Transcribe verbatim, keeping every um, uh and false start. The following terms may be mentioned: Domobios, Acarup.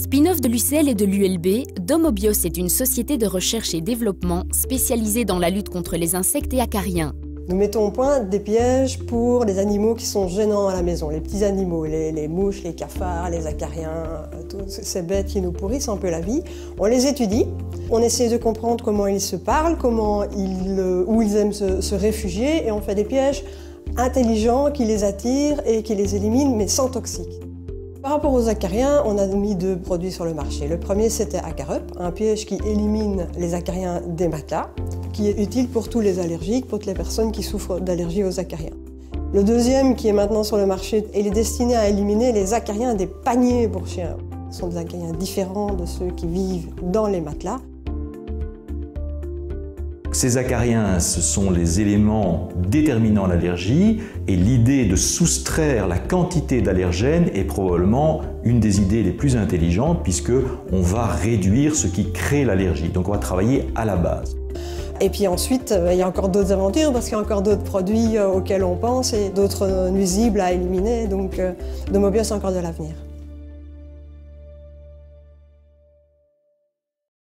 Spin-off de l'U C L et de l'U L B, Domobios est une société de recherche et développement spécialisée dans la lutte contre les insectes et acariens. Nous mettons au point des pièges pour les animaux qui sont gênants à la maison, les petits animaux, les, les mouches, les cafards, les acariens, toutes ces bêtes qui nous pourrissent un peu la vie. On les étudie, on essaie de comprendre comment ils se parlent, comment ils, où ils aiment se, se réfugier, et on fait des pièges intelligents qui les attirent et qui les éliminent, mais sans toxiques. Par rapport aux acariens, on a mis deux produits sur le marché. Le premier, c'était Acarup, un piège qui élimine les acariens des matelas, qui est utile pour tous les allergiques, pour toutes les personnes qui souffrent d'allergies aux acariens. Le deuxième, qui est maintenant sur le marché, il est destiné à éliminer les acariens des paniers pour chiens. Ce sont des acariens différents de ceux qui vivent dans les matelas. Ces acariens, ce sont les éléments déterminant l'allergie, et l'idée de soustraire la quantité d'allergènes est probablement une des idées les plus intelligentes, puisque on va réduire ce qui crée l'allergie. Donc on va travailler à la base. Et puis ensuite, il y a encore d'autres aventures, parce qu'il y a encore d'autres produits auxquels on pense et d'autres nuisibles à éliminer. Donc Domobios a encore de l'avenir.